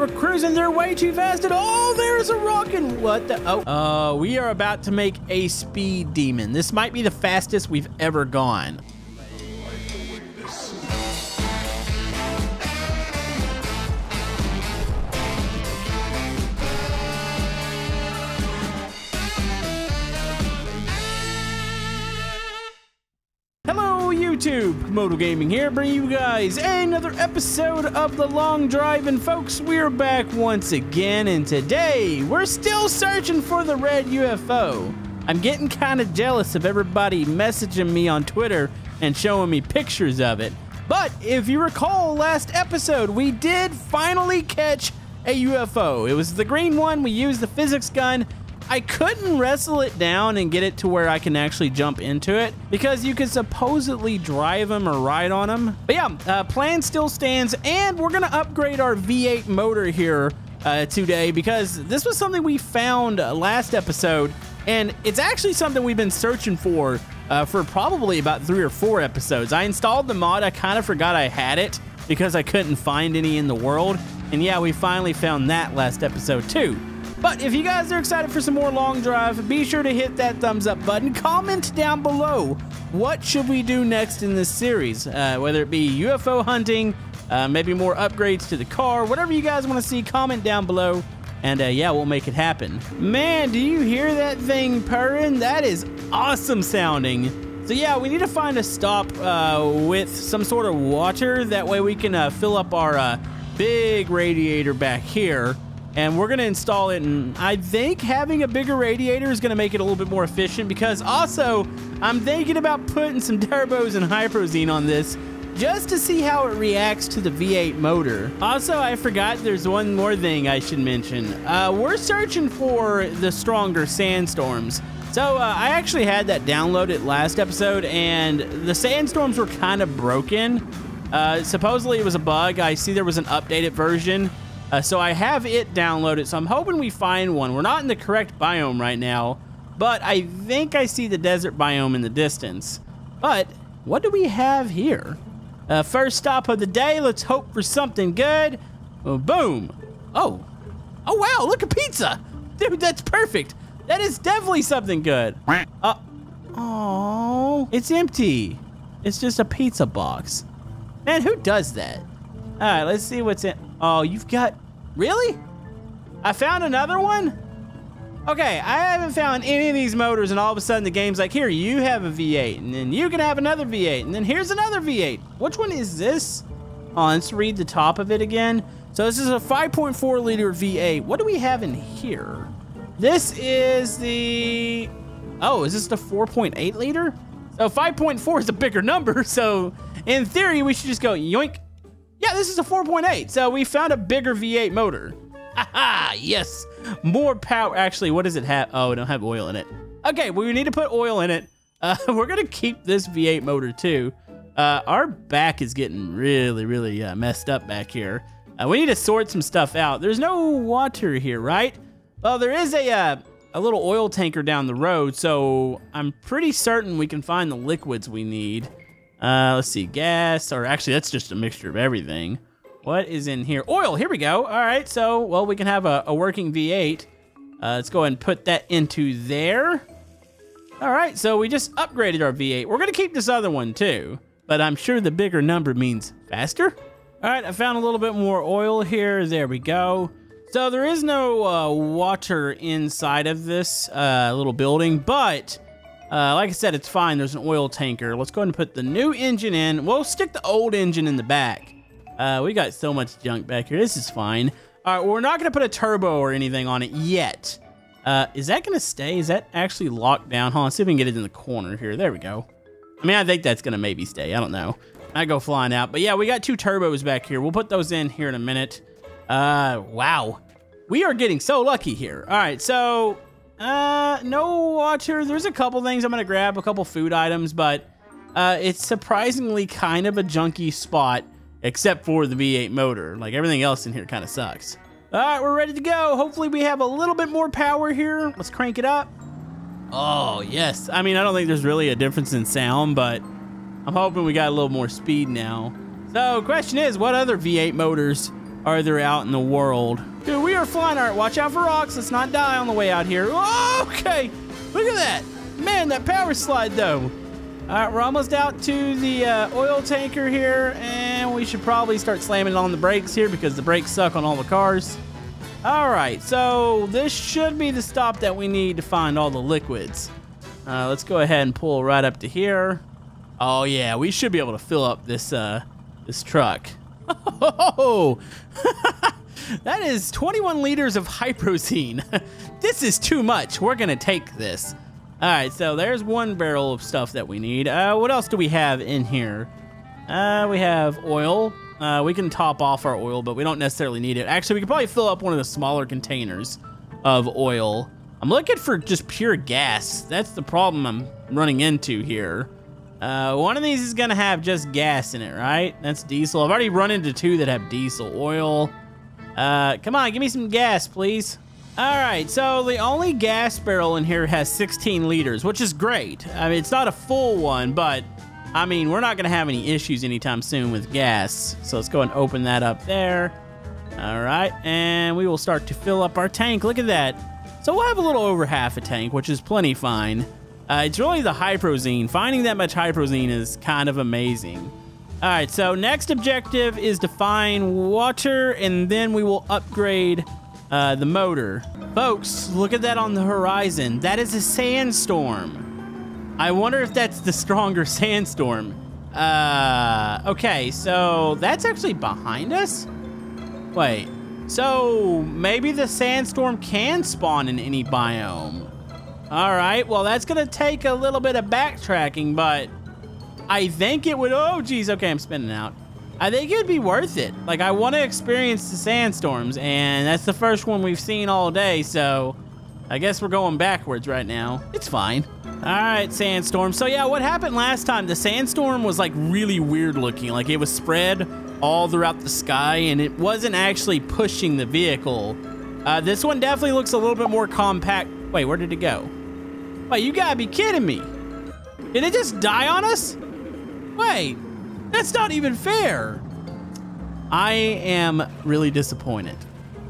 were cruising their way too fast, and oh, there's a rocket. What the? Oh, we are about to make a speed demon. This might be the fastest we've ever gone. YouTube, Camodo Gaming here, bringing you guys another episode of The Long Drive. And folks, we're back once again, and today we're still searching for the red UFO. I'm getting kind of jealous of everybody messaging me on Twitter and showing me pictures of it. But if you recall last episode, we did finally catch a UFO. It was the green one. We used the physics gun. I couldn't wrestle it down and get it to where I can actually jump into it because you can supposedly drive them or ride on them. But yeah, plan still stands, and we're gonna upgrade our V8 motor here today because this was something we found last episode, and it's actually something we've been searching for probably about 3 or 4 episodes. I installed the mod. I kind of forgot I had it because I couldn't find any in the world. And yeah, we finally found that last episode too. But if you guys are excited for some more Long Drive, be sure to hit that thumbs up button. Comment down below, what should we do next in this series? Whether it be UFO hunting, maybe more upgrades to the car, whatever you guys want to see, comment down below. And yeah, we'll make it happen. Man, do you hear that thing purring? That is awesome sounding. So yeah, we need to find a stop with some sort of water. That way we can fill up our big radiator back here. And we're gonna install it, and I think having a bigger radiator is gonna make it a little bit more efficient, because also I'm thinking about putting some turbos and Hyperzine on this just to see how it reacts to the V8 motor. Also, I forgot there's one more thing I should mention. We're searching for the stronger sandstorms. So I actually had that downloaded last episode, and the sandstorms were kind of broken. Supposedly it was a bug. I see there was an updated version. So I have it downloaded, so I'm hoping we find one. We're not in the correct biome right now, but I think I see the desert biome in the distance. But what do we have here? First stop of the day, let's hope for something good. Oh, boom. Oh. Oh, wow, look, a pizza. Dude, that's perfect. That is definitely something good. Oh, it's empty. It's just a pizza box. Man, who does that? All right, let's see what's in. Oh, you've got, really? I found another one? Okay, I haven't found any of these motors, and all of a sudden the game's like, here, you have a V8, and then you can have another V8, and then here's another V8. Which one is this? Oh, let's read the top of it again. So this is a 5.4 liter V8. What do we have in here? This is the, oh, is this the 4.8 liter? So 5.4 is a bigger number, so in theory, we should just go yoink. Yeah, this is a 4.8, so we found a bigger V8 motor. Haha, yes, more power. Actually, what does it have? Oh, it don't have oil in it. Okay, well, we need to put oil in it. We're gonna keep this V8 motor too. Our back is getting really, really messed up back here. We need to sort some stuff out. There's no water here, right? Well, there is a little oil tanker down the road, so I'm pretty certain we can find the liquids we need. Let's see, gas, or actually that's just a mixture of everything. What is in here? Oil, here we go. All right, so, well, we can have a working V8. Let's go ahead and put that into there. All right, so we just upgraded our V8. We're gonna keep this other one too, but I'm sure the bigger number means faster. All right, I found a little bit more oil here. There we go. So there is no water inside of this little building, but like I said, it's fine. There's an oil tanker. Let's go ahead and put the new engine in. We'll stick the old engine in the back. We got so much junk back here. This is fine. All right, we're not going to put a turbo or anything on it yet. Is that going to stay? Is that actually locked down? Hold on, see if we can get it in the corner here. There we go. I mean, I think that's going to maybe stay. I don't know. I go flying out. But yeah, we got 2 turbos back here. We'll put those in here in a minute. Wow. We are getting so lucky here. All right, so no water. There's a couple things I'm gonna grab, a couple food items, but it's surprisingly kind of a junky spot, except for the V8 motor. Like, everything else in here kind of sucks. All right, we're ready to go. Hopefully we have a little bit more power here. Let's crank it up. Oh, yes. I mean, I don't think there's really a difference in sound, but I'm hoping we got a little more speed now. So, question is, what other V8 motors are there out in the world. Dude, we are flying. All right, watch out for rocks. Let's not die on the way out here. Okay, look at that. Man, that power slide, though. All right, we're almost out to the oil tanker here, and we should probably start slamming on the brakes here because the brakes suck on all the cars. All right, so this should be the stop that we need to find all the liquids. Let's go ahead and pull right up to here. Oh, yeah, we should be able to fill up this this truck. Oh, that is 21 liters of Hyperzine. This is too much. We're going to take this. All right, so there's one barrel of stuff that we need. What else do we have in here? We have oil. We can top off our oil, but we don't necessarily need it. Actually, we could probably fill up one of the smaller containers of oil. I'm looking for just pure gas. That's the problem I'm running into here. One of these is gonna have just gas in it, right? That's diesel. I've already run into two that have diesel oil. Come on, give me some gas, please. All right, so the only gas barrel in here has 16 liters, which is great. I mean, it's not a full one, but I mean, we're not gonna have any issues anytime soon with gas. So let's go and open that up there. All right, and we will start to fill up our tank. Look at that. So we'll have a little over half a tank, which is plenty fine. It's really the Hyperzine. Finding that much Hyperzine is kind of amazing. All right, so next objective is to find water, and then we will upgrade the motor. Folks, look at that on the horizon. That is a sandstorm. I wonder if that's the stronger sandstorm. Okay, so that's actually behind us? Wait, so maybe the sandstorm can spawn in any biome. All right, well, that's gonna take a little bit of backtracking, but I think it would, oh geez, okay, I'm spinning out. I think it'd be worth it. Like, I wanna experience the sandstorms, and that's the first one we've seen all day, so I guess we're going backwards right now. It's fine. All right, sandstorm. So yeah, what happened last time, the sandstorm was like really weird looking. Like, it was spread all throughout the sky, and it wasn't actually pushing the vehicle. This one definitely looks a little bit more compact. Wait, where did it go? Wait, you gotta be kidding me. Did it just die on us? Wait, that's not even fair. I am really disappointed.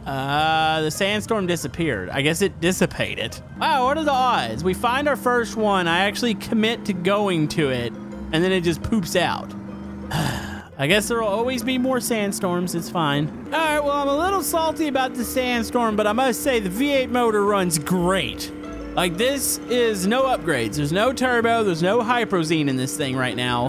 The sandstorm disappeared. I guess it dissipated. Wow, what are the odds? We find our first one, I actually commit to going to it, and then it just poops out. I guess there will always be more sandstorms, it's fine. All right, well, I'm a little salty about the sandstorm, but I must say the V8 motor runs great. Like, this is no upgrades. There's no turbo, there's no Hyperzine in this thing right now.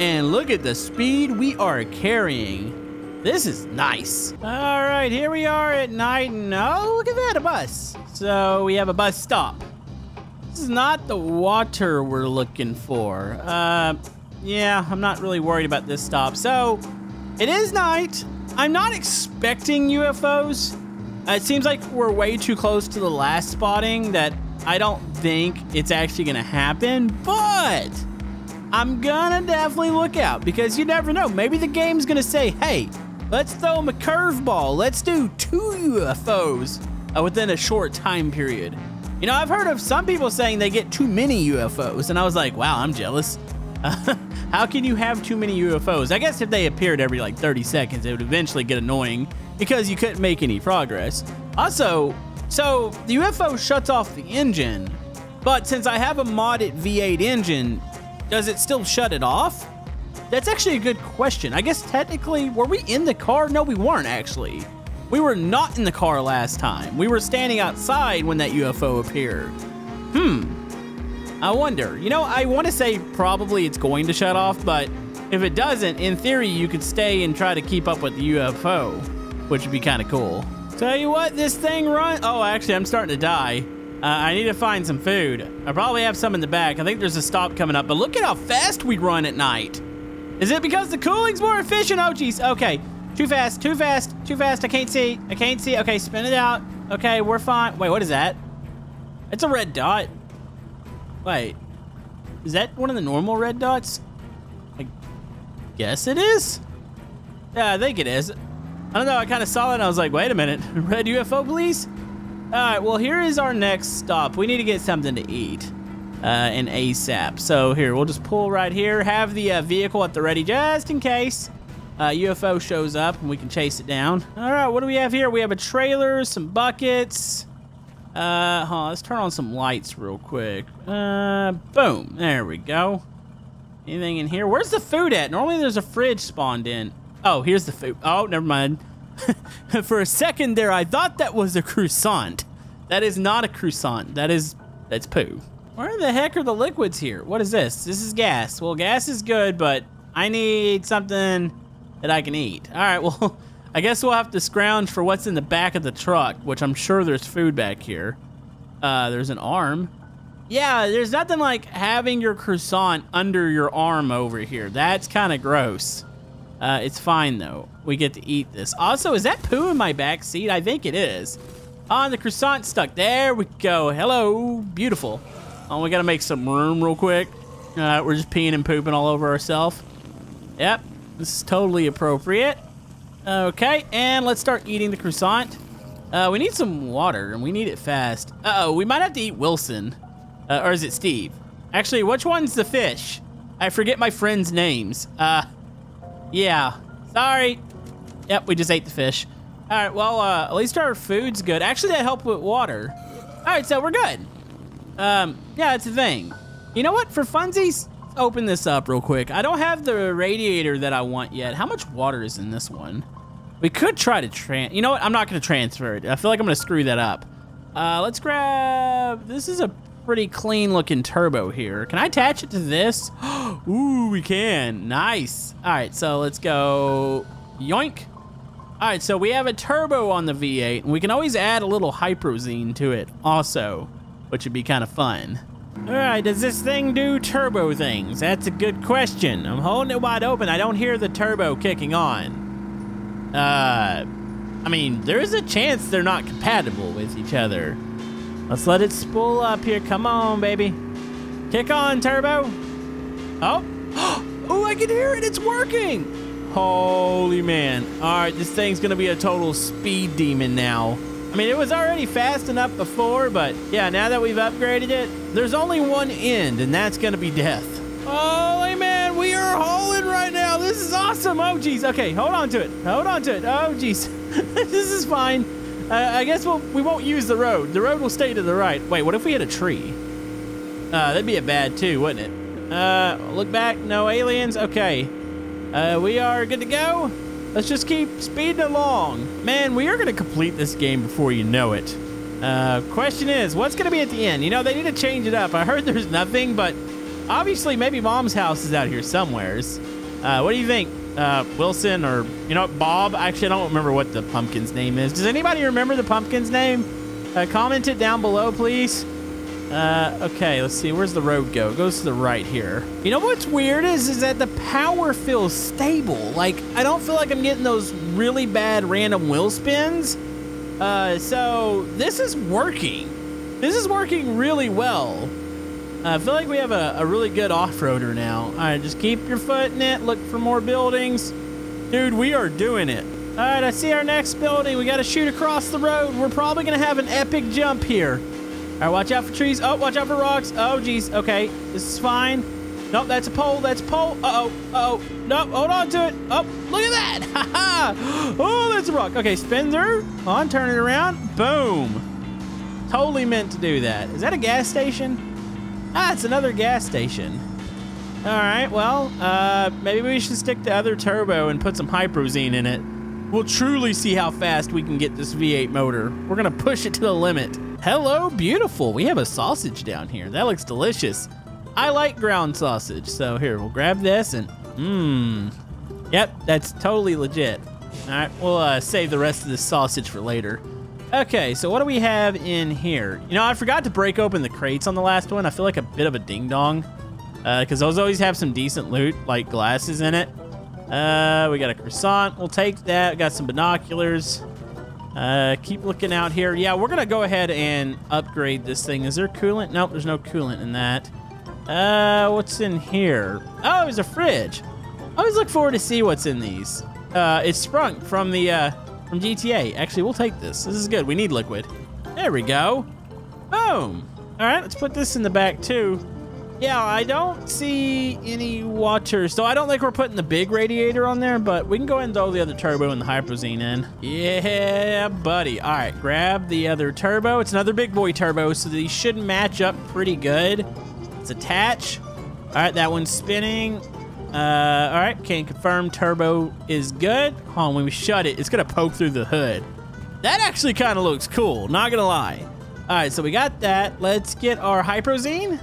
And look at the speed we are carrying. This is nice. All right, here we are at night, and oh, look at that, a bus. So we have a bus stop. This is not the water we're looking for. Yeah, I'm not really worried about this stop. So it is night. I'm not expecting UFOs. It seems like we're way too close to the last spotting that I don't think it's actually gonna happen, but I'm gonna definitely look out because you never know. Maybe the game's gonna say, hey, let's throw them a curveball. Let's do 2 UFOs within a short time period. You know, I've heard of some people saying they get too many UFOs, and I was like, wow, I'm jealous. How can you have too many UFOs? I guess if they appeared every like 30 seconds, it would eventually get annoying because you couldn't make any progress. Also, so the UFO shuts off the engine, but since I have a modded V8 engine, does it still shut it off? That's actually a good question. I guess technically, were we in the car? No, we weren't actually. We were not in the car last time. We were standing outside when that UFO appeared. I wonder. You know, I want to say probably it's going to shut off, but if it doesn't, in theory, you could stay and try to keep up with the UFO, which would be kind of cool. Tell you what, this thing runs. Oh, actually, I'm starting to die. I need to find some food. I probably have some in the back. I think there's a stop coming up, but look at how fast we run at night. Is it because the cooling's more efficient? Oh, geez. Okay. Too fast. Too fast. Too fast. I can't see. I can't see. Okay, spin it out. Okay, we're fine. Wait, what is that? It's a red dot. Wait, is that one of the normal red dots? I guess it is? Yeah, I think it is. I don't know, I kind of saw it and I was like, wait a minute, red UFO, please? All right, well, here is our next stop. We need to get something to eat and ASAP. So here, we'll just pull right here, have the vehicle at the ready just in case. UFO shows up and we can chase it down. All right, what do we have here? We have a trailer, some buckets. Let's turn on some lights real quick. Boom, there we go. Anything in here? Where's the food at? Normally there's a fridge spawned in. Oh, here's the food. Oh, never mind. For a second there, I thought that was a croissant. That is not a croissant. That's poo. Where the heck are the liquids here? What is this? This is gas. Well, gas is good, but I need something that I can eat. All right, well, I guess we'll have to scrounge for what's in the back of the truck, which I'm sure there's food back here. There's an arm. Yeah, there's nothing like having your croissant under your arm over here. That's kind of gross. It's fine, though. We get to eat this. Also, is that poo in my back seat? I think it is. Oh, the croissant stuck. There we go. Hello. Beautiful. Oh, we got to make some room real quick. We're just peeing and pooping all over ourselves. Yep. This is totally appropriate. Okay, and let's start eating the croissant. We need some water, and we need it fast. Uh-oh, we might have to eat Wilson. Or is it Steve? Actually, which one's the fish? I forget my friends' names. Yeah. Sorry. Yep, we just ate the fish. All right, well, at least our food's good. Actually, that helped with water. All right, so we're good. Yeah, that's the thing. You know what? For funsies, open this up real quick. I don't have the radiator that I want yet. How much water is in this one? We could try to You know what? I'm not going to transfer it. I feel like I'm going to screw that up. Let's grab... This is a pretty clean-looking turbo here. Can I attach it to this? Ooh, we can. Nice. All right, so let's go... Yoink. All right, so we have a turbo on the V8, and we can always add a little Hyperzine to it also, which would be kind of fun. All right, does this thing do turbo things? That's a good question. I'm holding it wide open. I don't hear the turbo kicking on. I mean, there is a chance they're not compatible with each other. Let's let it spool up here. Come on, baby. Kick on, turbo. Oh. Oh, I can hear it. It's working. Holy man. All right, this thing's going to be a total speed demon now. I mean, it was already fast enough before, but yeah, now that we've upgraded it, there's only one end, and that's going to be death. Holy man, we are hauling right now. This is awesome. Oh, geez. Okay, hold on to it. Hold on to it. Oh, geez. This is fine. I guess we won't use the road. The road will stay to the right. Wait, what if we hit a tree? That'd be a bad too, wouldn't it? Look back. No aliens. Okay. We are good to go. Let's just keep speeding along. Man, we are going to complete this game before you know it. Question is, what's going to be at the end? You know, they need to change it up. I heard there's nothing, but obviously maybe Mom's house is out here somewheres. What do you think, Wilson or, you know, Bob? Actually, I don't remember what the pumpkin's name is. Does anybody remember the pumpkin's name? Comment it down below, please. Okay, let's see. Where's the road go? It goes to the right here. You know what's weird is that the power feels stable. Like, I don't feel like I'm getting those really bad random wheel spins. So this is working. This is working really well. I feel like we have a really good off-roader now. All right, just keep your foot in it. Look for more buildings. Dude, we are doing it. All right, I see our next building. We got to shoot across the road. We're probably going to have an epic jump here. All right, watch out for trees. Oh, watch out for rocks. Oh, geez. Okay, this is fine. Nope, that's a pole. That's a pole. Uh-oh. Uh-oh. Nope, hold on to it. Oh, look at that. Ha-ha. Oh, that's a rock. Okay, spin through. On, turn it around. Boom. Totally meant to do that. Is that a gas station? Ah, it's another gas station. All right, well, maybe we should stick to other turbo and put some Hyperzine in it. We'll truly see how fast we can get this V8 motor. We're going to push it to the limit. Hello, beautiful. We have a sausage down here. That looks delicious. I like ground sausage. So here, we'll grab this and yep, that's totally legit. All right, we'll save the rest of this sausage for later. Okay, so what do we have in here? You know, I forgot to break open the crates on the last one. I feel like a bit of a ding-dong because those always have some decent loot, like glasses in it. We got a croissant. We'll take that. We got some binoculars. Keep looking out here. Yeah, we're gonna go ahead and upgrade this thing. Is there coolant? Nope, there's no coolant in that. What's in here? Oh, there's a fridge. I always look forward to see what's in these. It's sprung from the from GTA. Actually, we'll take this. This is good. We need liquid. There we go. Boom. All right, let's put this in the back too. Yeah, I don't see any watchers. So I don't think we're putting the big radiator on there, but we can go ahead and throw the other turbo and the Hyperzine in. Yeah, buddy. All right, grab the other turbo. It's another big boy turbo, so these should match up pretty good. Let's attach. All right, that one's spinning. All right, can confirm turbo is good. Oh, when we shut it, it's gonna poke through the hood. That actually kind of looks cool, not gonna lie. All right, so we got that. Let's get our Hyperzine.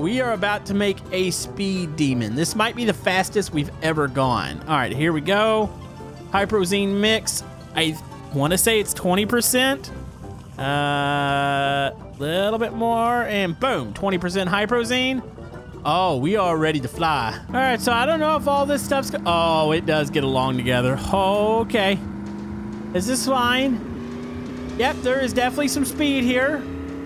We are about to make a speed demon. This might be the fastest we've ever gone. All right, here we go. Hyperzine mix. I want to say it's 20%. Little bit more, and boom, 20% Hyperzine. Oh, we are ready to fly. All right, so I don't know if all this stuff's... Oh, it does get along together. Okay. Is this fine? Yep, there is definitely some speed here.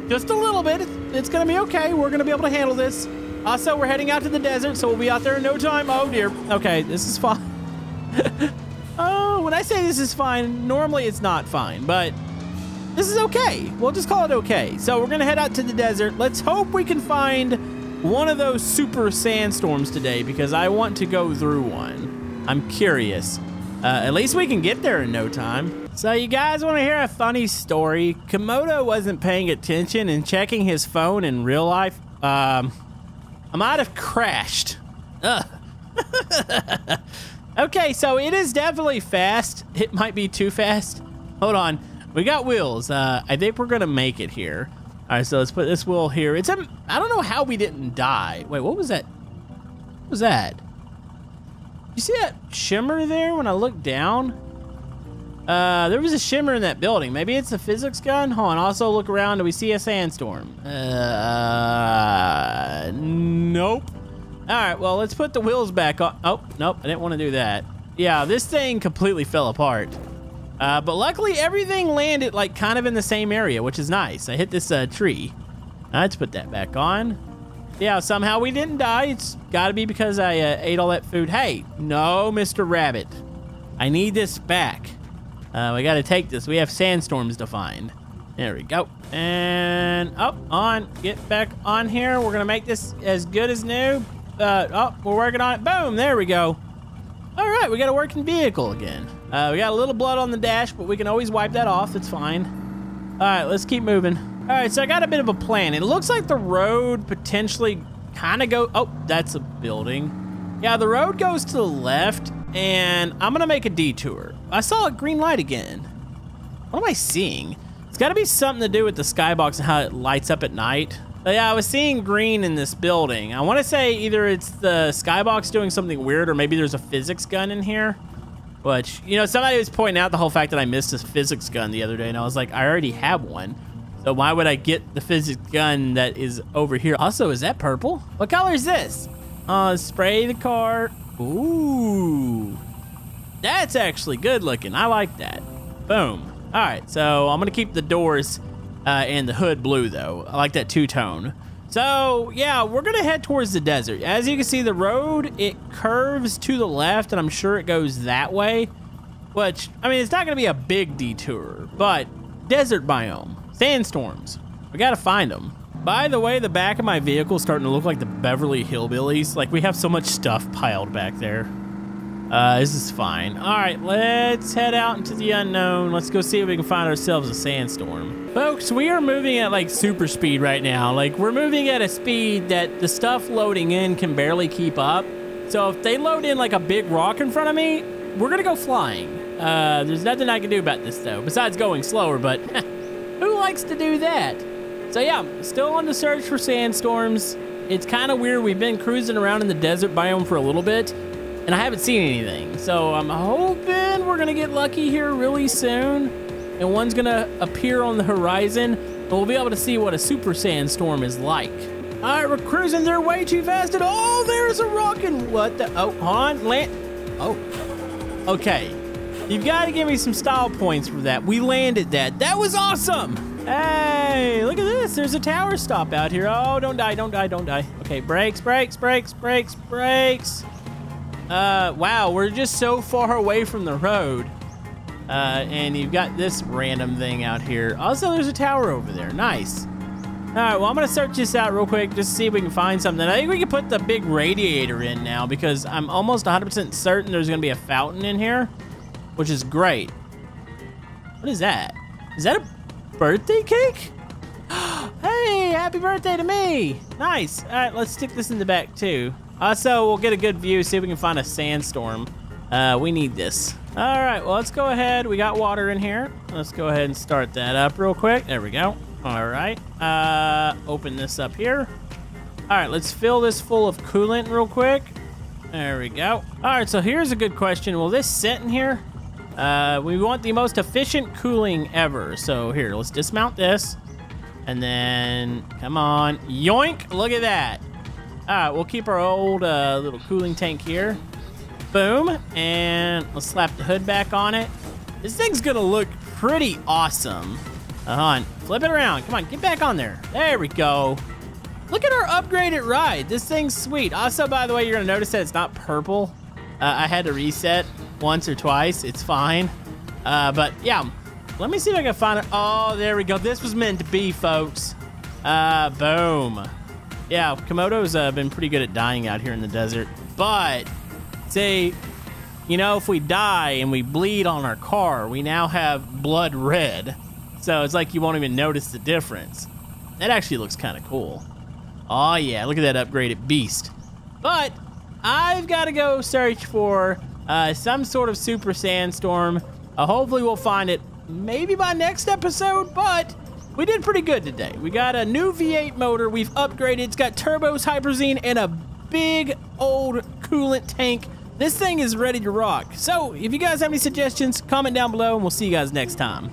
Just a little bit. It's gonna be okay. We're gonna be able to handle this. Also, we're heading out to the desert, so we'll be out there in no time. Oh dear. Okay, this is fine. Oh, when I say this is fine, normally it's not fine, but this is okay. We'll just call it okay. So we're gonna head out to the desert. Let's hope we can find one of those super sandstorms today, because I want to go through one. I'm curious. At least we can get there in no time. So you guys want to hear a funny story? Camodo wasn't paying attention and checking his phone in real life. I might have crashed. Ugh. Okay, so it is definitely fast. It might be too fast. Hold on. We got wheels. I think we're going to make it here. All right, so let's put this wheel here. It's a, I don't know how we didn't die. Wait, what was that? What was that? You see that shimmer there when I look down? There was a shimmer in that building. Maybe it's a physics gun? Hold on, also look around. Do we see a sandstorm? Nope. All right, well, let's put the wheels back on. Oh, nope, I didn't want to do that. Yeah, this thing completely fell apart. But luckily, everything landed, like, kind of in the same area, which is nice. I hit this tree. Let's put that back on. Yeah, somehow we didn't die. It's got to be because I ate all that food. Hey, no, Mr. Rabbit. I need this back. We gotta take this. We have sandstorms to find. There we go. And up on, get back on here. We're gonna make this as good as new. We're working on it. Boom, there we go. All right, we got a working vehicle again. We got a little blood on the dash, but we can always wipe that off. It's fine. All right, let's keep moving. All right, so I got a bit of a plan. It looks like the road potentially kind of go. Oh, that's a building. Yeah, the road goes to the left. And I'm gonna make a detour. I saw a green light again. What am I seeing? It's gotta be something to do with the skybox and how it lights up at night. But yeah, I was seeing green in this building. I wanna say either it's the skybox doing something weird or maybe there's a physics gun in here. Which, you know, somebody was pointing out the whole fact that I missed a physics gun the other day and I was like, I already have one. So why would I get the physics gun that is over here? Also, is that purple? What color is this? Spray the car. Ooh, that's actually good looking. I like that. Boom. All right, so I'm gonna keep the doors and the hood blue though. I like that two-tone. So yeah, we're gonna head towards the desert. As you can see, the road, it curves to the left and I'm sure it goes that way, which, I mean, it's not gonna be a big detour, but desert biome, sandstorms, we gotta find them. By the way, the back of my vehicle is starting to look like the Beverly Hillbillies. Like, we have so much stuff piled back there. This is fine. All right, let's head out into the unknown. Let's go see if we can find ourselves a sandstorm. Folks, we are moving at, like, super speed right now. Like, we're moving at a speed that the stuff loading in can barely keep up. So if they load in, like, a big rock in front of me, we're going to go flying. There's nothing I can do about this, though, besides going slower, but who likes to do that? So yeah, still on the search for sandstorms. It's kind of weird. We've been cruising around in the desert biome for a little bit, and I haven't seen anything. So I'm hoping we're gonna get lucky here really soon, and one's gonna appear on the horizon, and we'll be able to see what a super sandstorm is like. All right, we're cruising. They're way too fast, and oh, there's a rock, and what the? Oh, hold on, land. Oh, okay. You've got to give me some style points for that. We landed that. That was awesome. Hey, look at this. There's a tower stop out here. Oh, don't die, don't die, don't die. Okay, brakes, brakes, brakes, brakes, brakes. Wow, we're just so far away from the road. And you've got this random thing out here. Also, there's a tower over there. Nice. All right, well, I'm gonna search this out real quick just to see if we can find something. I think we can put the big radiator in now because I'm almost 100% certain there's gonna be a fountain in here, which is great. What is that? Is that a birthday cake? Hey, happy birthday to me. Nice. All right, let's stick this in the back too. So we'll get a good view, see if we can find a sandstorm. We need this. All right, well, let's go ahead. We got water in here. Let's go ahead and start that up real quick. There we go. All right, open this up here. All right, let's fill this full of coolant real quick. There we go. All right, so here's a good question. Will this sit in here? We want the most efficient cooling ever. So here, let's dismount this. And then, come on, yoink, look at that. All right, we'll keep our old little cooling tank here. Boom, and let's slap the hood back on it. This thing's gonna look pretty awesome. Come on, flip it around. Come on, get back on there. There we go. Look at our upgraded ride. This thing's sweet. Also, by the way, you're gonna notice that it's not purple. I had to reset once or twice. It's fine. But yeah, let me see if I can find it. Oh, there we go. This was meant to be, folks. Boom. Yeah, Camodo's been pretty good at dying out here in the desert, but see, you know, if we die and we bleed on our car, we now have blood red. So it's like you won't even notice the difference. That actually looks kind of cool. Oh yeah, look at that upgraded beast. But I've got to go search for some sort of super sandstorm. Hopefully we'll find it maybe by next episode, but we did pretty good today. We got a new V8 motor. We've upgraded. It's got turbos, Hyperzine, and a big old coolant tank. This thing is ready to rock. So if you guys have any suggestions, comment down below, and we'll see you guys next time.